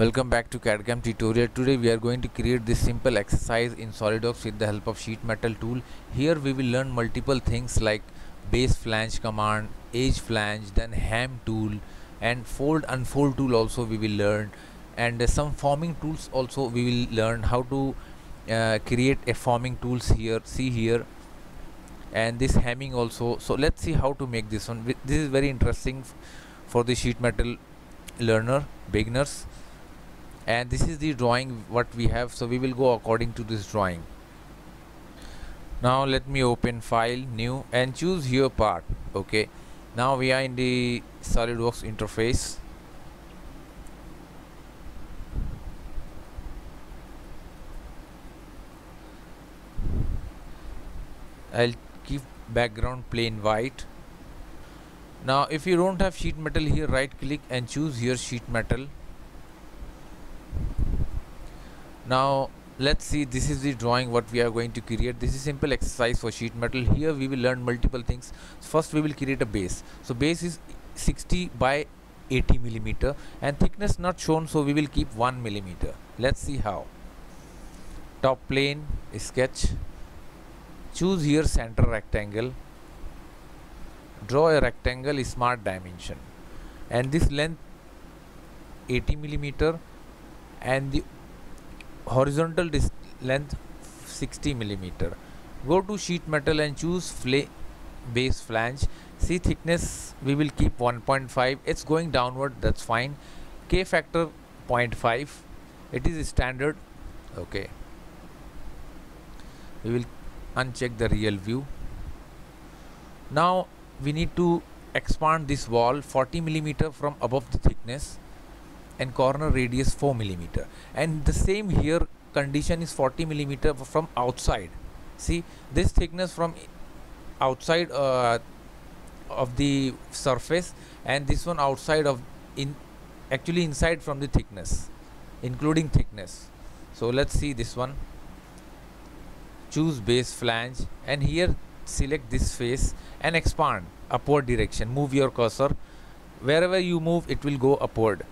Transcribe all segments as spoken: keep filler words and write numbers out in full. Welcome back to C A D C A M tutorial. Today we are going to create this simple exercise in SolidWorks with the help of sheet metal tool. Here we will learn multiple things like base flange command, edge flange, then ham tool and fold unfold tool also we will learn, and uh, some forming tools also we will learn how to uh, create a forming tools here, see here, and this hamming also. So let's see how to make this one. This is very interesting for the sheet metal learner beginners. And this is the drawing what we have, so we will go according to this drawing. Now let me open file, new, and choose here part. Okay, now we are in the SolidWorks interface. I'll keep background plain white. Now if you don't have sheet metal, here right click and choose here sheet metal. Now let's see, this is the drawing what we are going to create. This is simple exercise for sheet metal. Here we will learn multiple things. First we will create a base. So base is sixty by eighty millimeter and thickness not shown, so we will keep one millimeter. Let's see how. Top plane, sketch, choose here center rectangle, draw a rectangle, smart dimension, and this length eighty millimeter and the horizontal dis length sixty millimeter. Go to sheet metal and choose fla base flange. See, thickness we will keep one point five. It's going downward, that's fine. K factor zero point five. It is standard. Okay. We will uncheck the real view. Now we need to expand this wall forty millimeter from above the thickness. And corner radius four millimeter, and the same here condition is forty millimeter from outside. See, this thickness from outside uh, of the surface, and this one outside of in actually inside from the thickness, including thickness. So let's see this one. Choose base flange and here select this face and expand upward direction. Move your cursor, wherever you move it will go upward.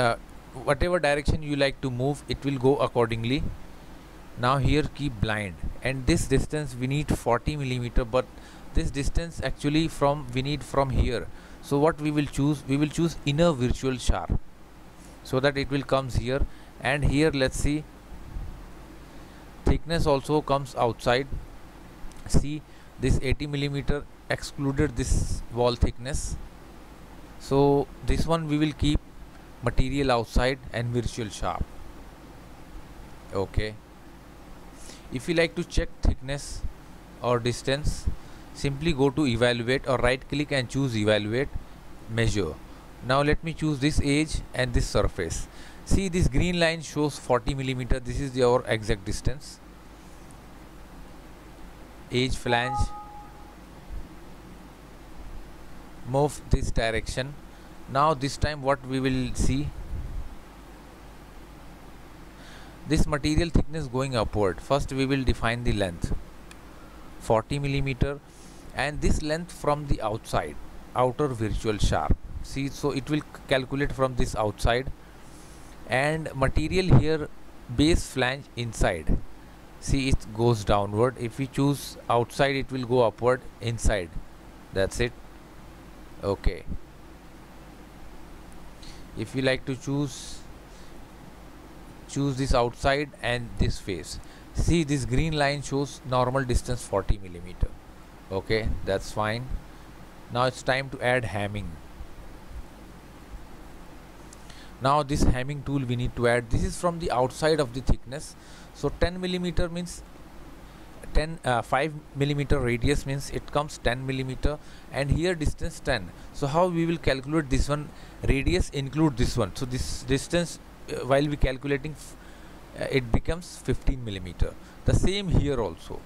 Uh, whatever direction you like to move, it will go accordingly. Now here keep blind, and this distance we need forty millimeter, but this distance actually from we need from here. So what we will choose, we will choose inner virtual sharp, so that it will comes here. And here let's see, thickness also comes outside. See, this eighty millimeter excluded this wall thickness, so this one we will keep material outside and virtual sharp. Okay, if you like to check thickness or distance, simply go to evaluate or right click and choose evaluate, measure. Now let me choose this edge and this surface. See, this green line shows forty millimeter. This is your exact distance. Edge flange, move this direction. Now this time what we will see, this material thickness going upward. First we will define the length forty millimeter, and this length from the outside, outer virtual sharp. See, so it will calculate from this outside, and material here base flange inside. See, it goes downward. If we choose outside it will go upward, inside, that's it. Okay, if you like to choose choose this outside and this face. See, this green line shows normal distance forty millimeter. Okay, that's fine. Now it's time to add hamming. Now this hamming tool we need to add. This is from the outside of the thickness, so ten millimeter means ten uh, five millimeter radius means it comes ten millimeter, and here distance ten. So how we will calculate this one? Radius include this one, so this distance uh, while we calculating uh, it becomes fifteen millimeter. The same here also.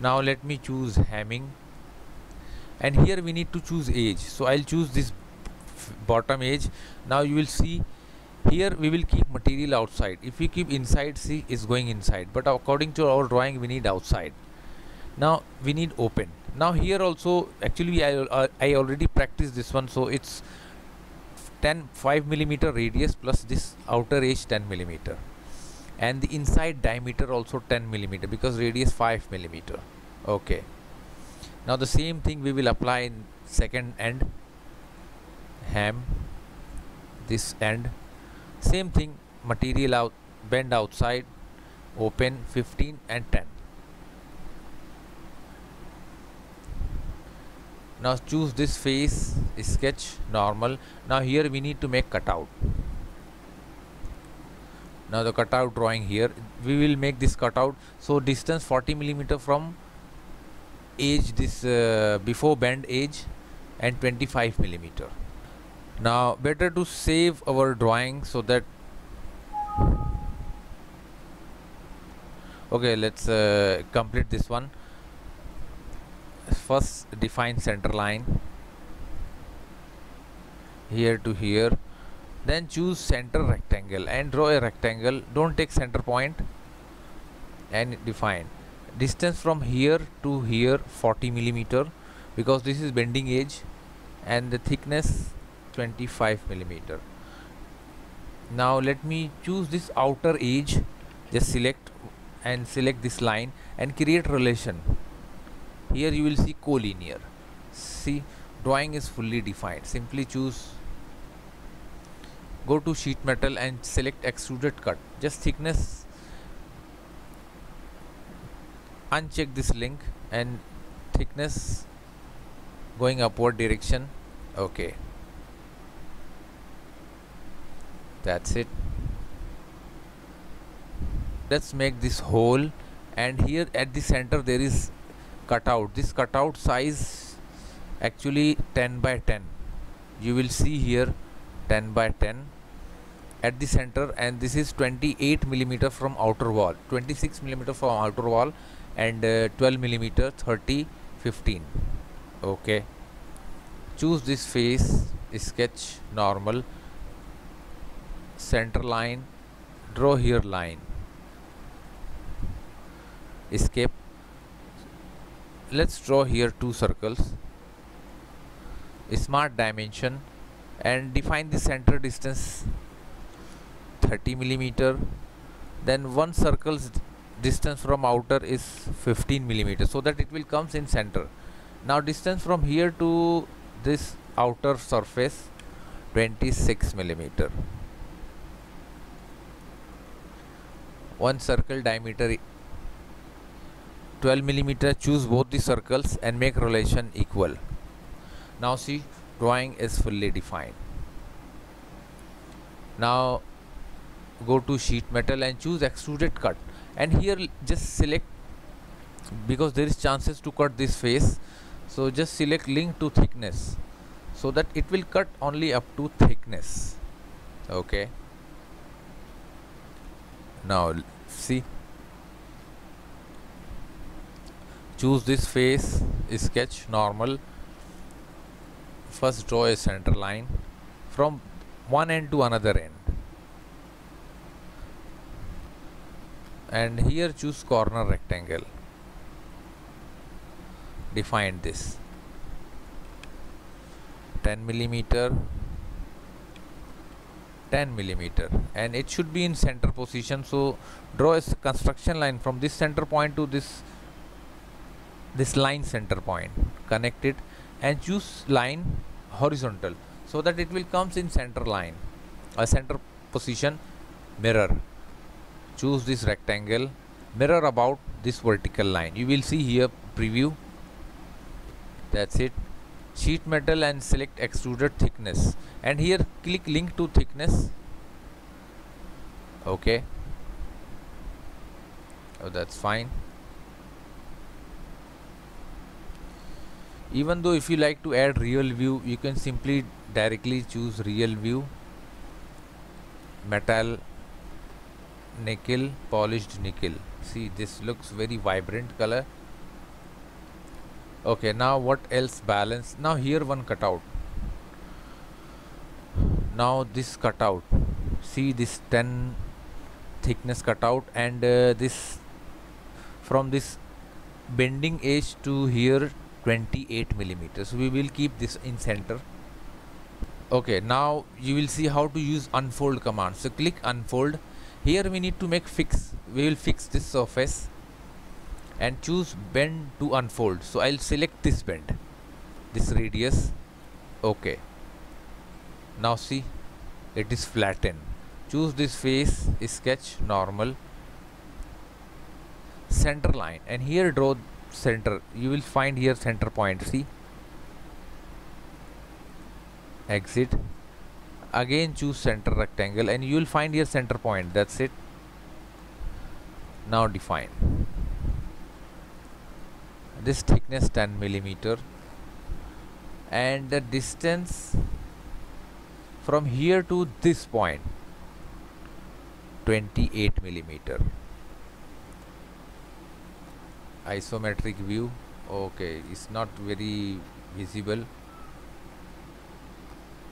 Now let me choose hamming, and here we need to choose edge, so I'll choose this bottom edge. Now you will see here we will keep material outside. If we keep inside, see, is going inside, but according to our drawing we need outside. Now we need open. Now here also actually I, I, I already practiced this one, so it's ten five millimeter radius plus this outer edge ten millimeter, and the inside diameter also ten millimeter because radius five millimeter. Okay, now the same thing we will apply in second end, ham, this end, same thing, material out, bend outside, open fifteen and ten. Now choose this face, sketch, normal. Now here we need to make cutout. Now the cutout drawing here, we will make this cutout. So distance forty millimeter from edge, this uh, before bend edge, and twenty-five millimeter. Now better to save our drawing so that, okay, let's uh, complete this one. First define center line here to here, then choose center rectangle and draw a rectangle. Don't take center point and define distance from here to here forty millimeter because this is bending edge, and the thickness twenty-five millimeter. Now let me choose this outer edge, just select and select this line and create relation. Here you will see collinear. See, drawing is fully defined. Simply choose, go to sheet metal and select extruded cut. Just thickness, uncheck this link and thickness going upward direction. Okay, that's it. Let's make this hole, and here at the center there is cutout. This cutout size actually ten by ten. You will see here ten by ten at the center, and this is twenty-eight millimeter from outer wall, twenty-six millimeter from outer wall, and uh, twelve millimeter, thirty, fifteen. Okay, choose this face, sketch, normal, center line, draw here line, escape. Let's draw here two circles, smart dimension, and define the center distance thirty millimeter. Then one circle's distance from outer is fifteen millimeter, so that it will comes in center. Now distance from here to this outer surface twenty-six millimeter. One circle diameter twelve millimeter. Choose both the circles and make relation equal. Now see, drawing is fully defined. Now go to sheet metal and choose extruded cut, and here just select, because there is chances to cut this face, so just select link to thickness so that it will cut only up to thickness. Okay, now see, choose this face, sketch, normal, first draw a center line from one end to another end, and here choose corner rectangle, define this ten millimeter, ten millimeter, and it should be in center position. So draw a construction line from this center point to this this line center point, connect it, and choose line horizontal so that it will comes in center line, a center position. Mirror, choose this rectangle, mirror about this vertical line. You will see here preview. That's it. Sheet metal and select extruded thickness, and here click link to thickness. Okay, oh, that's fine. Even though if you like to add real view, you can simply directly choose real view, metal, nickel, polished nickel. See, this looks very vibrant color. Okay, now what else? Balance. Now here one cutout. Now this cutout, see this ten thickness cutout, and uh, this from this bending edge to here twenty-eight millimeters. We will keep this in center. Okay, now you will see how to use unfold command. So click unfold. Here we need to make fix. We will fix this surface and choose bend to unfold. So I'll select this bend, this radius. Okay, now see, it is flattened. Choose this face, sketch, normal, center line, and here draw center. You will find here center point. See, exit. Again choose center rectangle and you will find here center point. That's it. Now define this thickness ten millimeter and the distance from here to this point twenty-eight millimeter. Isometric view. Okay, it's not very visible.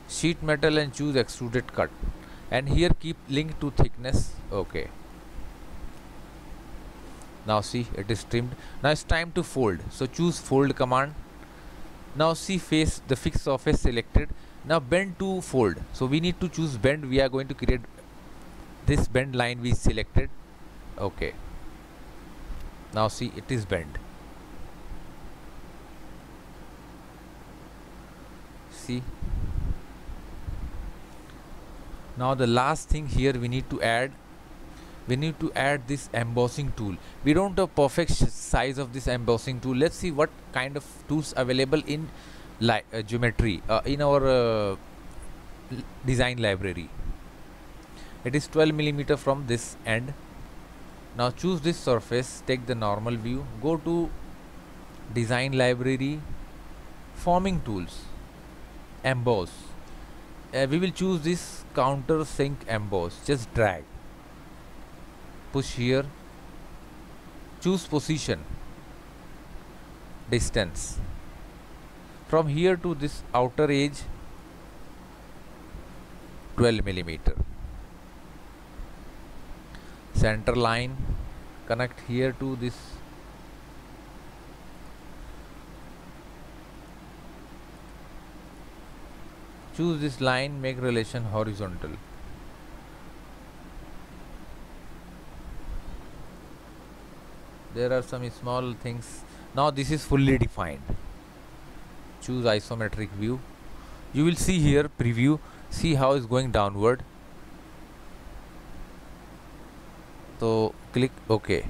Sheet metal and choose extruded cut, and here keep link to thickness. Okay, now see, it is trimmed. Now it's time to fold. So choose fold command. Now see, face, the fixed surface selected. Now bend to fold. So we need to choose bend. We are going to create this bend line we selected. Okay, now see, it is bent. See, now the last thing here we need to add, we need to add this embossing tool. We don't have perfect size of this embossing tool. Let's see what kind of tools available in like uh, geometry uh, in our uh, design library. It is twelve millimeter from this end. Now choose this surface, take the normal view, go to design library, forming tools, emboss. Uh, we will choose this countersink emboss. Just drag, push here, choose position, distance from here to this outer edge twelve millimeter, center line, connect here to this . Choose this line, make relation horizontal. There are some small things. Now this is fully defined. Choose isometric view. You will see here preview. See how it's going downward. So click OK.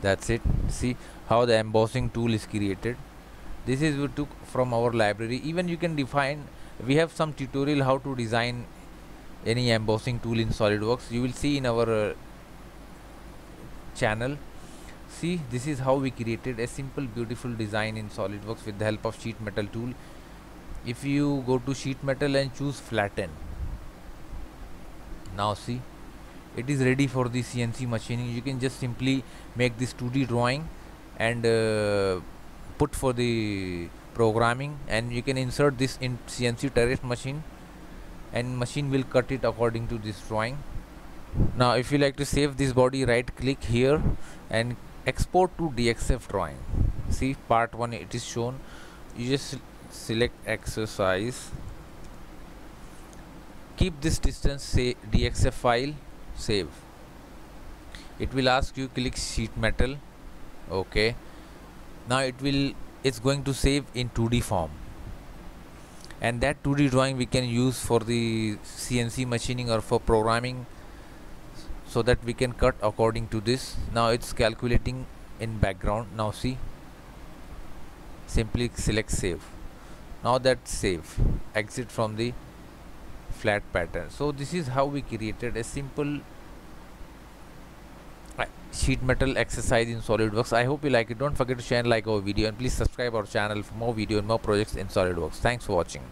That's it. See how the embossing tool is created. This is we took from our library. Even you can define, we have some tutorial how to design any embossing tool in SolidWorks. You will see in our uh, channel. See, this is how we created a simple beautiful design in SolidWorks with the help of sheet metal tool. If you go to sheet metal and choose flatten. Now see, it is ready for the C N C machining. You can just simply make this two D drawing and uh, put for the programming, and you can insert this in C N C turret machine and machine will cut it according to this drawing. Now if you like to save this body, right click here and export to D X F drawing. See, part one, it is shown. You just select exercise, keep this distance, say D X F file, save. It will ask you click sheet metal. Okay, now it will, it's going to save in two D form, and that two D drawing we can use for the C N C machining or for programming, so that we can cut according to this. Now it's calculating in background. Now see, simply select save. Now that's save. Exit from the flat pattern. So this is how we created a simple sheet metal exercise in SolidWorks. I hope you like it. Don't forget to share and like our video, and please subscribe our channel for more video and more projects in SolidWorks. Thanks for watching.